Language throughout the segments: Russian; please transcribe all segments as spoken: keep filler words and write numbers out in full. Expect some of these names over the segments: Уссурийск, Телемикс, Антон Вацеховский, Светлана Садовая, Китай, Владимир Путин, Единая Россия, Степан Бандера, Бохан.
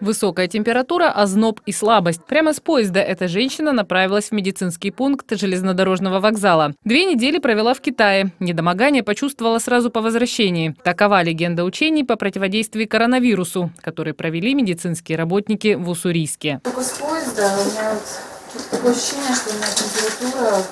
Высокая температура, озноб и слабость. Прямо с поезда эта женщина направилась в медицинский пункт железнодорожного вокзала. Две недели провела в Китае. Недомогание почувствовала сразу по возвращении. Такова легенда учений по противодействию коронавирусу, которые провели медицинские работники в Уссурийске. Только с поезда у меня такое ощущение, что у меня температура,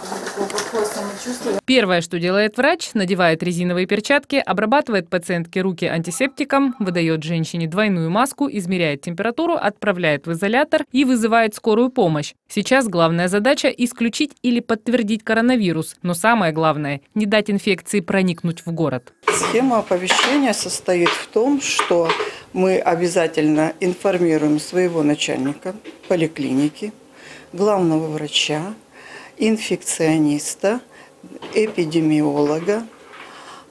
плохое самочувствие. Первое, что делает врач, надевает резиновые перчатки, обрабатывает пациентке руки антисептиком, выдает женщине двойную маску, измеряет температуру, отправляет в изолятор и вызывает скорую помощь. Сейчас главная задача – исключить или подтвердить коронавирус, но самое главное – не дать инфекции проникнуть в город. Схема оповещения состоит в том, что мы обязательно информируем своего начальника поликлиники, главного врача, инфекциониста, эпидемиолога,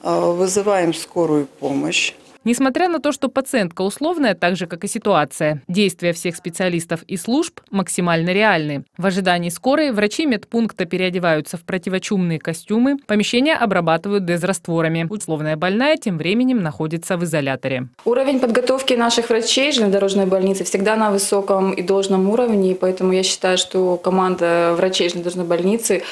вызываем скорую помощь. Несмотря на то, что пациентка условная, так же, как и ситуация, действия всех специалистов и служб максимально реальны. В ожидании скорой врачи медпункта переодеваются в противочумные костюмы, помещения обрабатывают дезрастворами. Условная больная тем временем находится в изоляторе. Уровень подготовки наших врачей железнодорожной больницы всегда на высоком и должном уровне, и поэтому я считаю, что команда врачей железнодорожной больницы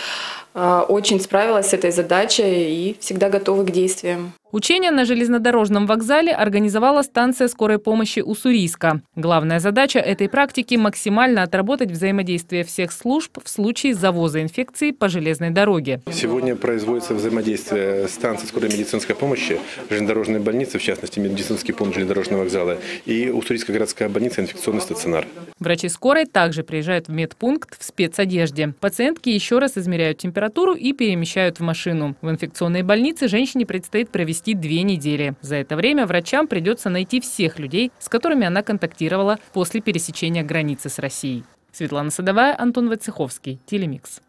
очень справилась с этой задачей и всегда готовы к действиям. Учения на железнодорожном вокзале организовала станция скорой помощи Уссурийска. Главная задача этой практики – максимально отработать взаимодействие всех служб в случае завоза инфекции по железной дороге. Сегодня производится взаимодействие станции скорой медицинской помощи, железнодорожной больницы, в частности, медицинский пункт железнодорожного вокзала, и Уссурийская городская больница, инфекционный стационар. Врачи скорой также приезжают в медпункт в спецодежде. Пациентки еще раз измеряют температуру и перемещают в машину. В инфекционной больнице женщине предстоит провести две недели. За это время врачам придется найти всех людей, с которыми она контактировала после пересечения границы с Россией. Светлана Садовая, Антон Вацеховский, Телемикс.